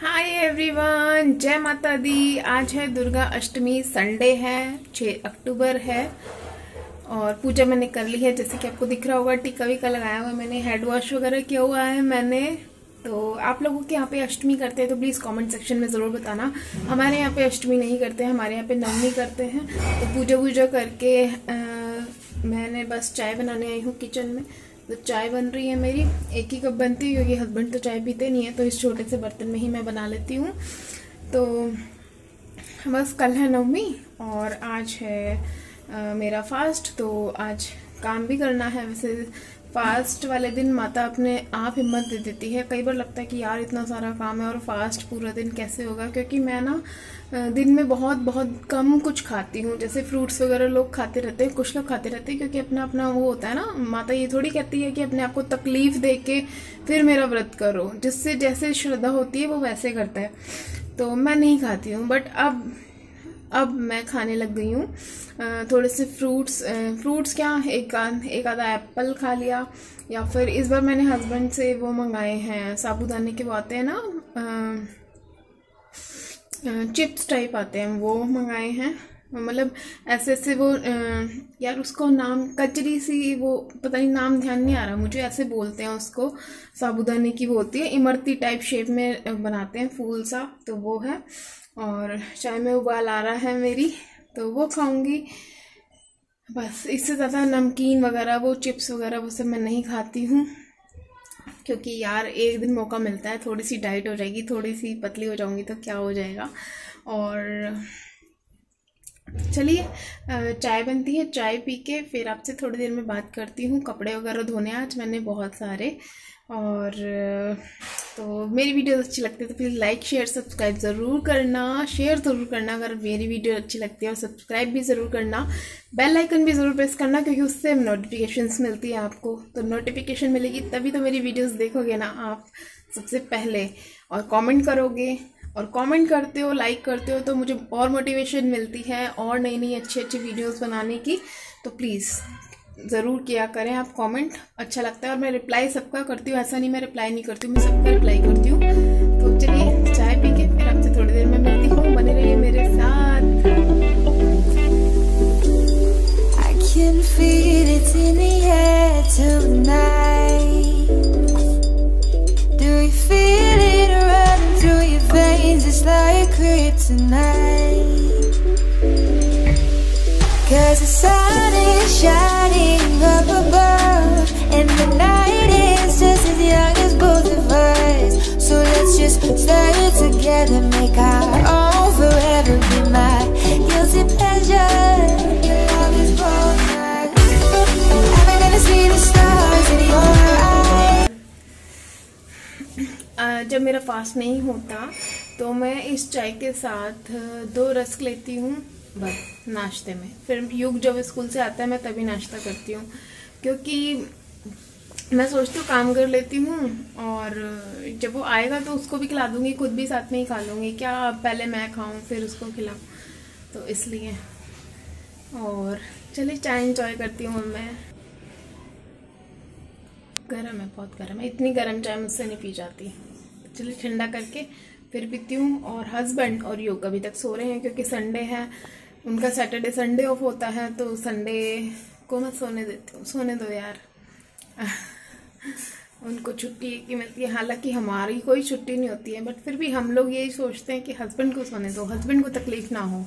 Hi everyone, जय माता दी। आज है दुर्गा अष्टमी, संडे है, 6 अक्टूबर है और पूजा मैंने कर ली है। जैसे कि आपको दिख रहा होगा, टीका वीका लगाया हुआ है मैंने, हेड वॉश वगैरह किया हुआ है मैंने। तो आप लोगों के यहाँ पे अष्टमी करते हैं तो प्लीज़ कमेंट सेक्शन में ज़रूर बताना। हमारे यहाँ पे अष्टमी नहीं करते हैं, हमारे यहाँ पे नवमी करते हैं। तो पूजा वूजा करके मैंने बस चाय बनाने आई हूँ किचन में। तो चाय बन रही है मेरी, एक ही कप बनती है क्योंकि हस्बैंड तो चाय पीते नहीं है, तो इस छोटे से बर्तन में ही मैं बना लेती हूँ। तो बस कल है नवमी और आज है मेरा फास्ट, तो आज काम भी करना है। वैसे फास्ट वाले दिन माता अपने आप हिम्मत दे देती है। कई बार लगता है कि यार इतना सारा काम है और फास्ट पूरा दिन कैसे होगा, क्योंकि मैं ना दिन में बहुत कम कुछ खाती हूँ। जैसे फ्रूट्स वगैरह लोग खाते रहते हैं, कुछ लोग खाते रहते हैं, क्योंकि अपना अपना वो होता है ना। माता ये थोड़ी कहती है कि अपने आप को तकलीफ दे के फिर मेरा व्रत करो, जिससे जैसे श्रद्धा होती है वो वैसे करता है। तो मैं नहीं खाती हूँ, बट अब मैं खाने लग गई हूँ। थोड़े से फ्रूट्स क्या एक आधा एप्पल खा लिया, या फिर इस बार मैंने हस्बैंड से वो मंगाए हैं साबूदाने के, वो आते हैं ना चिप्स टाइप आते हैं, वो मंगाए हैं। मतलब ऐसे ऐसे वो यार उसको नाम कचरी सी, वो पता नहीं, नाम ध्यान नहीं आ रहा मुझे, ऐसे बोलते हैं उसको। साबूदाने की वो होती है, इमरती टाइप शेप में बनाते हैं, फूल सा, तो वो है। और चाय में उबाल आ रहा है मेरी, तो वो खाऊंगी बस। इससे ज़्यादा नमकीन वगैरह, वो चिप्स वगैरह, वो सब मैं नहीं खाती हूँ, क्योंकि यार एक दिन मौका मिलता है, थोड़ी सी डाइट हो जाएगी, थोड़ी सी पतली हो जाऊँगी तो क्या हो जाएगा। और चलिए चाय बनती है, चाय पी के फिर आपसे थोड़ी देर में बात करती हूँ। कपड़े वगैरह धोने आज मैंने बहुत सारे। और तो मेरी वीडियोस अच्छी लगती है तो प्लीज़ लाइक शेयर सब्सक्राइब ज़रूर करना, शेयर ज़रूर करना अगर मेरी वीडियो अच्छी लगती है, और सब्सक्राइब भी ज़रूर करना, बेल आइकन भी ज़रूर प्रेस करना, क्योंकि उससे नोटिफिकेशंस मिलती है आपको। तो नोटिफिकेशन मिलेगी तभी तो मेरी वीडियोस देखोगे ना आप सबसे पहले, और कॉमेंट करोगे, और कमेंट करते हो, लाइक करते हो, तो मुझे और मोटिवेशन मिलती है और नई अच्छी वीडियोस बनाने की। तो प्लीज़ ज़रूर किया करें आप कमेंट, अच्छा लगता है। और मैं रिप्लाई सबका करती हूँ, ऐसा नहीं मैं रिप्लाई नहीं करती हूँ, मैं सबका रिप्लाई करती हूँ। तो चलिए चाय पी के फिर आपसे थोड़ी देर में मिलती हूँ, बने रहिए मेरे साथ। It's like kryptonite, 'cause the sun is shining up above, and the night is just as young as both of us. So let's just stay together, make our own forever, be my guilty pleasure. Your love is born. Am I gonna see the stars in your eyes? जब मेरा fast नहीं होता तो मैं इस चाय के साथ 2 रस्क लेती हूँ बस नाश्ते में। फिर युग जब स्कूल से आता है मैं तभी नाश्ता करती हूँ, क्योंकि मैं सोचती हूँ काम कर लेती हूँ और जब वो आएगा तो उसको भी खिला दूँगी, खुद भी साथ में ही खा लूँगी। क्या पहले मैं खाऊँ फिर उसको खिलाऊँ, तो इसलिए। और चलिए चाय एंजॉय करती हूँ मैं। गर्म है, बहुत गर्म है, इतनी गर्म चाय मुझसे नहीं पी जाती। चलिए ठंडा करके फिर पीती हूँ। और हस्बैंड और योग अभी तक सो रहे हैं, क्योंकि संडे है, उनका सैटरडे संडे ऑफ होता है, तो संडे को मैं सोने देती हूँ। सोने दो यार, उनको छुट्टी की मिलती है, हालांकि हमारी कोई छुट्टी नहीं होती है, बट फिर भी हम लोग यही सोचते हैं कि हस्बैंड को सोने दो, हस्बैंड को तकलीफ ना हो।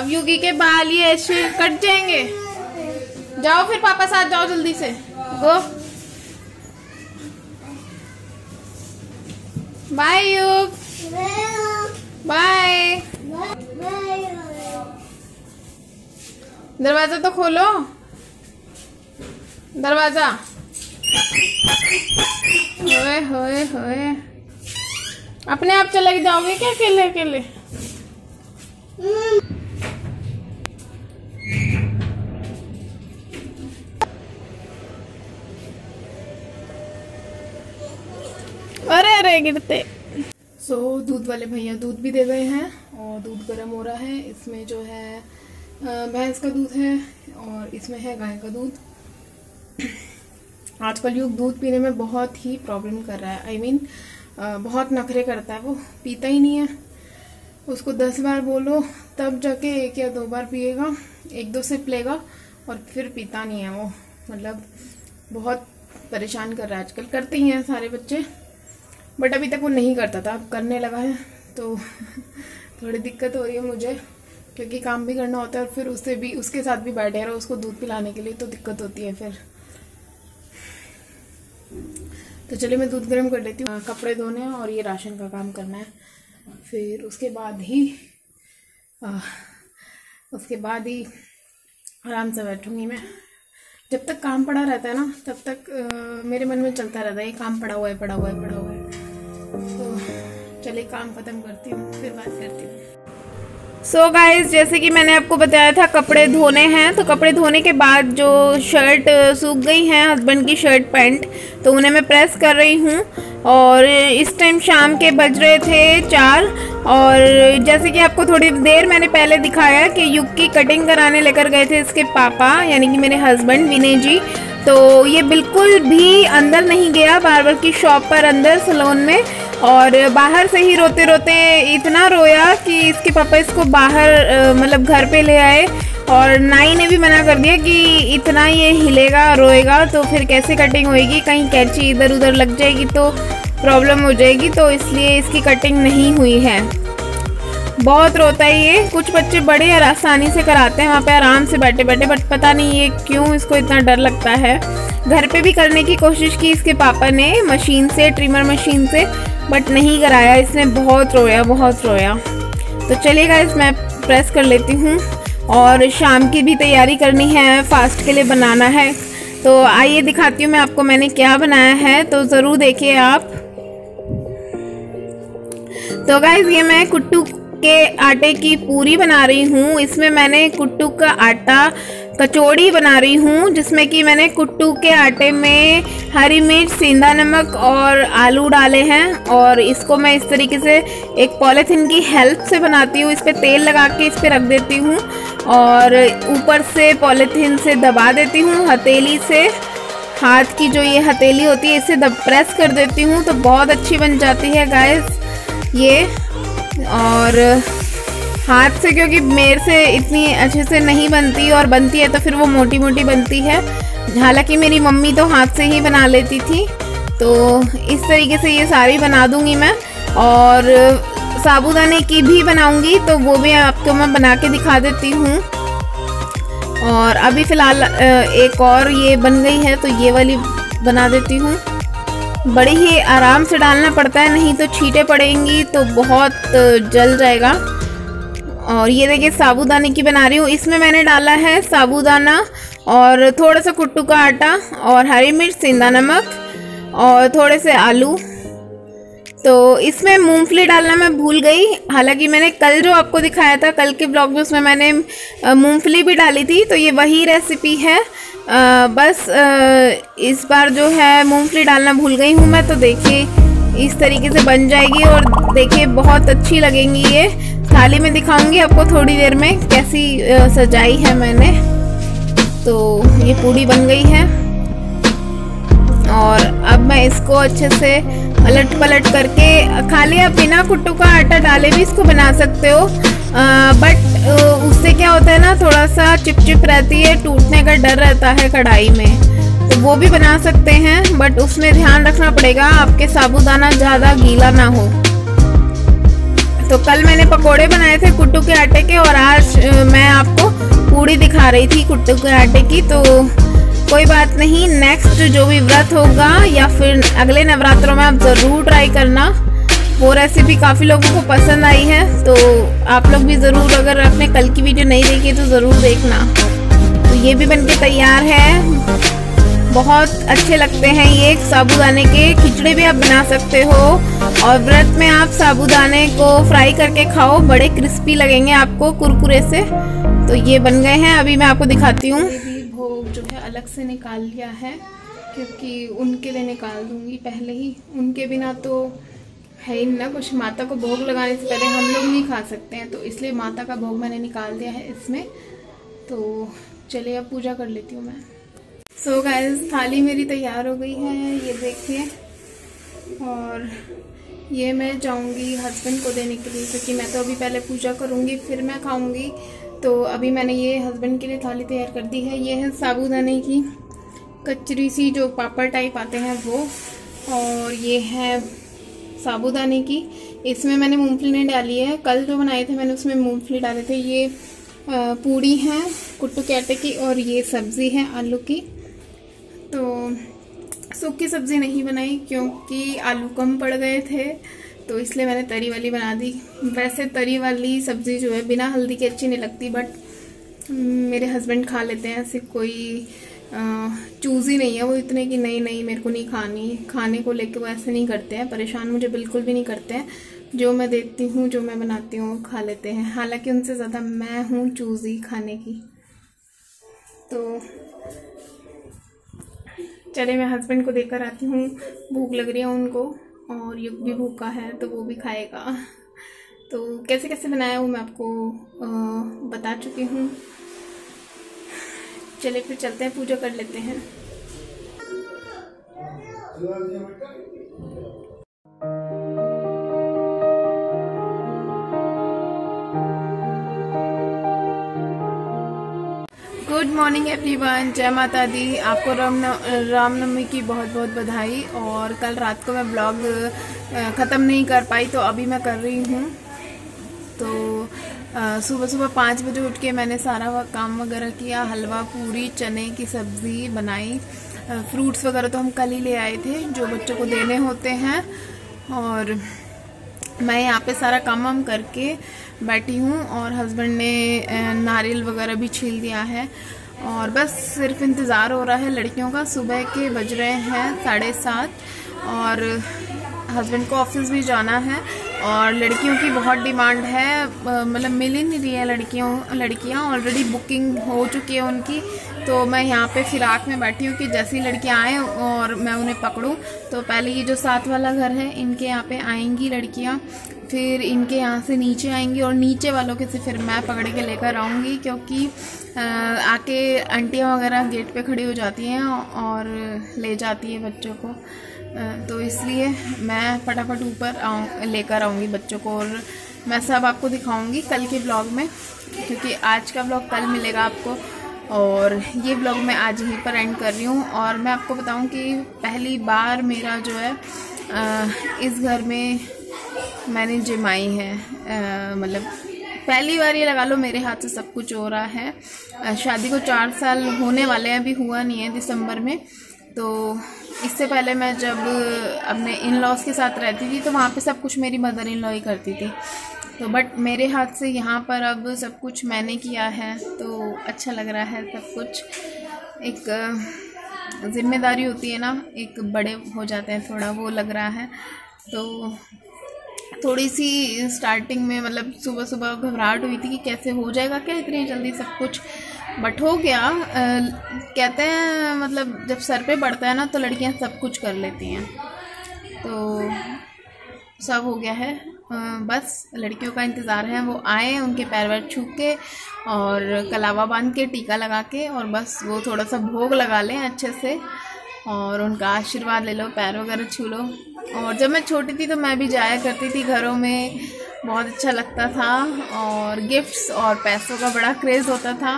अब योगी के बाल ये ऐसे कट जाएंगे। जाओ फिर पापा साथ जाओ, जल्दी से गो। बाय योग, बाय। दरवाजा तो खोलो, दरवाजा। होए होए होए, अपने आप चले जाओगे क्या अकेले अकेले? अरे अरे गिरते। सो दूध वाले भैया दूध भी दे गए हैं और दूध गर्म हो रहा है। इसमें जो है भैंस का दूध है और इसमें है गाय का दूध। आजकल योग दूध पीने में बहुत ही प्रॉब्लम कर रहा है। आई मीन बहुत नखरे करता है, वो पीता ही नहीं है। उसको 10 बार बोलो तब जाके 1 या 2 बार पिएगा, 1-2 सिप लेगा और फिर पीता नहीं है वो। मतलब बहुत परेशान कर रहा है। आजकल करते ही हैं सारे बच्चे, बट अभी तक वो नहीं करता था, अब करने लगा है तो थोड़ी दिक्कत हो रही है मुझे, क्योंकि काम भी करना होता है और फिर उससे भी, उसके साथ भी बैठे रहो उसको दूध पिलाने के लिए, तो दिक्कत होती है फिर। तो चलिए मैं दूध गर्म कर लेती हूँ, कपड़े धोने और ये राशन का काम करना है, फिर उसके बाद ही आराम से बैठूँगी मैं। जब तक काम पड़ा रहता है ना तब तक मेरे मन में चलता रहता है ये काम पड़ा हुआ है। तो चलिए काम खत्म करती हूँ, फिर बात करती हूँ। सो गाइज, जैसे कि मैंने आपको बताया था कपड़े धोने हैं, तो कपड़े धोने के बाद जो शर्ट सूख गई हैं हस्बैंड की, शर्ट पैंट, तो उन्हें मैं प्रेस कर रही हूँ। और इस टाइम शाम के बज रहे थे 4। और जैसे कि आपको थोड़ी देर मैंने पहले दिखाया कि युग की कटिंग कराने लेकर गए थे इसके पापा, यानी कि मेरे हस्बैंड विनय जी। तो ये बिल्कुल भी अंदर नहीं गया बार्बर की शॉप पर, अंदर सैलून में, और बाहर से ही रोते रोते इतना रोया कि इसके पापा इसको बाहर मतलब घर पे ले आए। और नाई ने भी मना कर दिया कि इतना ये हिलेगा रोएगा तो फिर कैसे कटिंग होएगी, कहीं कैंची इधर उधर लग जाएगी तो प्रॉब्लम हो जाएगी, तो इसलिए इसकी कटिंग नहीं हुई है। बहुत रोता है ये। कुछ बच्चे बड़े आसानी से कराते हैं वहाँ पे आराम से बैठे बैठे, बट पता नहीं ये क्यों इसको इतना डर लगता है। घर पे भी करने की कोशिश की इसके पापा ने मशीन से, ट्रिमर मशीन से, बट नहीं कराया इसने। बहुत रोया। तो चलिएगा इस मैं प्रेस कर लेती हूँ और शाम की भी तैयारी करनी है, फास्ट के लिए बनाना है। तो आइए दिखाती हूँ मैं आपको मैंने क्या बनाया है, तो ज़रूर देखिए आप। तो गाइस, ये मैं कुट्टू के आटे की पूरी बना रही हूँ। इसमें मैंने कुट्टू का आटा कचौड़ी बना रही हूँ, जिसमें कि मैंने कुट्टू के आटे में हरी मिर्च, सेंधा नमक और आलू डाले हैं। और इसको मैं इस तरीके से एक पॉलीथिन की हेल्प से बनाती हूँ। इस पर तेल लगा के इस पर रख देती हूँ और ऊपर से पॉलीथिन से दबा देती हूँ हथेली से। हाथ की जो ये हथेली होती है इसे प्रेस कर देती हूँ तो बहुत अच्छी बन जाती है गाइस ये। और हाथ से, क्योंकि मेरे से इतनी अच्छे से नहीं बनती, और बनती है तो फिर वो मोटी मोटी बनती है। हालांकि मेरी मम्मी तो हाथ से ही बना लेती थी। तो इस तरीके से ये सारी बना दूंगी मैं। और साबूदाने की भी बनाऊंगी, तो वो भी आपको मैं बना के दिखा देती हूँ। और अभी फ़िलहाल एक और ये बन गई है तो ये वाली बना देती हूँ। बड़े ही आराम से डालना पड़ता है, नहीं तो छींटे पड़ेंगी तो बहुत जल जाएगा। और ये देखिए साबूदाने की बना रही हूँ। इसमें मैंने डाला है साबूदाना और थोड़ा सा कुट्टू का आटा और हरी मिर्च, सेंधा नमक और थोड़े से आलू। तो इसमें मूंगफली डालना मैं भूल गई, हालांकि मैंने कल जो आपको दिखाया था कल के ब्लॉग में उसमें मैंने मूंगफली भी डाली थी। तो ये वही रेसिपी है, बस इस बार जो है मूंगफली डालना भूल गई हूँ मैं। तो देखिए इस तरीके से बन जाएगी और देखिए बहुत अच्छी लगेंगी ये। थाली में दिखाऊंगी आपको थोड़ी देर में कैसी सजाई है मैंने। तो ये पूड़ी बन गई है और अब मैं इसको अच्छे से पलट पलट करके, खाली आप बिना कुट्टू का आटा डाले भी इसको बना सकते हो, बट उससे क्या होता है ना, थोड़ा सा चिपचिप रहती है, टूटने का डर रहता है कढ़ाई में, तो वो भी बना सकते हैं, बट उसमें ध्यान रखना पड़ेगा आपके साबूदाना ज़्यादा गीला ना हो। तो कल मैंने पकोड़े बनाए थे कुट्टू के आटे के और आज मैं आपको पूड़ी दिखा रही थी कुट्टू के आटे की। तो कोई बात नहीं, नेक्स्ट जो भी व्रत होगा या फिर अगले नवरात्रों में आप ज़रूर ट्राई करना। वो रेसिपी काफ़ी लोगों को पसंद आई है, तो आप लोग भी ज़रूर, अगर आपने कल की वीडियो नहीं देखी तो ज़रूर देखना। तो ये भी बन के तैयार है, बहुत अच्छे लगते हैं ये। साबूदाने के खिचड़ी भी आप बना सकते हो और व्रत में आप साबूदाने को फ्राई करके खाओ, बड़े क्रिस्पी लगेंगे आपको कुरकुरे से। तो ये बन गए हैं, अभी मैं आपको दिखाती हूँ। भी भोग जो है अलग से निकाल लिया है क्योंकि उनके लिए निकाल दूँगी पहले ही, उनके बिना तो है ही ना कुछ। माता को भोग लगाने से पहले हम लोग नहीं खा सकते हैं, तो इसलिए माता का भोग मैंने निकाल दिया है इसमें। तो चलिए अब पूजा कर लेती हूँ मैं। सो गाइस, थाली मेरी तैयार हो गई है, ये देखिए। और ये मैं जाऊंगी हस्बैंड को देने के लिए, क्योंकि मैं तो अभी पहले पूजा करूंगी फिर मैं खाऊंगी। तो अभी मैंने ये हस्बैंड के लिए थाली तैयार कर दी है। ये है साबूदाने की कचरी सी, जो पापड़ टाइप आते हैं वो, और ये है साबूदाने की। इसमें मैंने मूँगफली नहीं डाली है, कल जो बनाए थे मैंने उसमें मूँगफली डाले थे। ये पूड़ी है कुट्टू के आटे की और ये सब्ज़ी है आलू की। तो सूखी सब्ज़ी नहीं बनाई क्योंकि आलू कम पड़ गए थे, तो इसलिए मैंने तरी वाली बना दी। वैसे तरी वाली सब्ज़ी जो है बिना हल्दी के अच्छी नहीं लगती, बट मेरे हस्बैंड खा लेते हैं, ऐसे कोई चूज़ी नहीं है वो इतने कि नहीं मेरे को नहीं खानी, खाने को लेके वो ऐसे नहीं करते हैं, परेशान मुझे बिल्कुल भी नहीं करते हैं। जो मैं देती हूँ, जो मैं बनाती हूँ वो खा लेते हैं, हालांकि उनसे ज़्यादा मैं हूँ चूज़ी खाने की। तो चले मैं हस्बैंड को देकर आती हूँ, भूख लग रही है उनको और युग भी भूखा है तो वो भी खाएगा। तो कैसे कैसे बनाया वो मैं आपको बता चुकी हूँ। चले फिर चलते हैं, पूजा कर लेते हैं। गुड मॉर्निंग एवरीवन, जय माता दी। आपको रामनवमी की बहुत बहुत बधाई। और कल रात को मैं ब्लॉग ख़त्म नहीं कर पाई तो अभी मैं कर रही हूँ। तो सुबह सुबह 5 बजे उठ के मैंने सारा काम वगैरह किया, हलवा पूरी चने की सब्ज़ी बनाई, फ्रूट्स वगैरह तो हम कल ही ले आए थे जो बच्चों को देने होते हैं। और मैं यहाँ पे सारा काम वाम करके बैठी हूँ और हस्बैंड ने नारियल वगैरह भी छील दिया है और बस सिर्फ इंतज़ार हो रहा है लड़कियों का। सुबह के बज रहे हैं 7:30 और हस्बैंड को ऑफिस भी जाना है और लड़कियों की बहुत डिमांड है, मतलब मिल ही नहीं रही है लड़कियाँ ऑलरेडी बुकिंग हो चुकी है उनकी। तो मैं यहाँ पे फिराक में बैठी हूँ कि जैसे ही लड़कियाँ आएँ और मैं उन्हें पकड़ूँ। तो पहले ये जो 7 वाला घर है इनके यहाँ पे आएंगी लड़कियाँ, फिर इनके यहाँ से नीचे आएंगी और नीचे वालों के से फिर मैं पकड़ के लेकर आऊँगी, क्योंकि आके आंटियाँ वगैरह गेट पे खड़ी हो जाती हैं और ले जाती है बच्चों को। तो इसलिए मैं फटाफट ऊपर लेकर आऊँगी बच्चों को और मैं सब आपको दिखाऊँगी कल के ब्लॉग में, क्योंकि आज का ब्लॉग कल मिलेगा आपको और ये ब्लॉग मैं आज यहीं पर एंड कर रही हूँ। और मैं आपको बताऊँ कि पहली बार मेरा जो है इस घर में मैंने जिम आई है, मतलब पहली बार ये लगा लो मेरे हाथ से सब कुछ हो रहा है। शादी को 4 साल होने वाले हैं, अभी हुआ नहीं है दिसंबर में। तो इससे पहले मैं जब अपने इन-लॉज़ के साथ रहती थी तो वहाँ पे सब कुछ मेरी मदर इन लॉ ही करती थी, तो बट मेरे हाथ से यहाँ पर अब सब कुछ मैंने किया है, तो अच्छा लग रहा है सब कुछ। एक जिम्मेदारी होती है ना, एक बड़े हो जाते हैं थोड़ा, वो लग रहा है। तो थोड़ी सी स्टार्टिंग में मतलब सुबह सुबह घबराहट हुई थी कि कैसे हो जाएगा क्या इतनी जल्दी सब कुछ, बट हो गया। कहते हैं मतलब जब सर पे बढ़ता है ना तो लड़कियां सब कुछ कर लेती हैं, तो सब हो गया है। बस लड़कियों का इंतज़ार है, वो आए, उनके पैर वैर छू के और कलावा बांध के टीका लगा के और बस वो थोड़ा सा भोग लगा लें अच्छे से और उनका आशीर्वाद ले लो, पैर वगैरह छू लो। और जब मैं छोटी थी तो मैं भी जाया करती थी घरों में, बहुत अच्छा लगता था। और गिफ्ट्स और पैसों का बड़ा क्रेज़ होता था,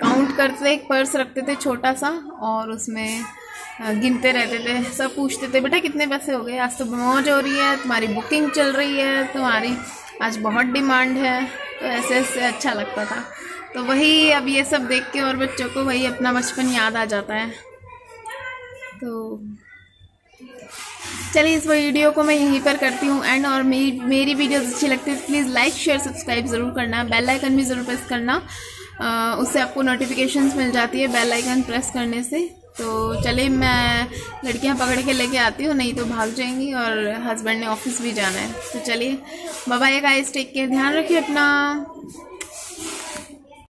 काउंट करते थे, एक पर्स रखते थे छोटा सा और उसमें गिनते रहते थे। सब पूछते थे बेटा कितने पैसे हो गए, आज तो मौज हो रही है, तुम्हारी बुकिंग चल रही है, तुम्हारी आज बहुत डिमांड है, तो ऐसे ऐसे अच्छा लगता था। तो वही अब ये सब देख के और बच्चों को वही अपना बचपन याद आ जाता है। तो चलिए इस वीडियो को मैं यहीं पर करती हूँ एंड। और मेरी वीडियोस अच्छी लगती है प्लीज़ लाइक शेयर सब्सक्राइब ज़रूर करना, बेल आइकन भी ज़रूर प्रेस करना, उससे आपको नोटिफिकेशंस मिल जाती है बेल आइकन प्रेस करने से। तो चलिए मैं लड़कियाँ पकड़ के लेके आती हूँ, नहीं तो भाग जाएंगी और हस्बैंड ने ऑफिस भी जाना है। तो चलिए bye bye guys, take care, ध्यान रखिए अपना।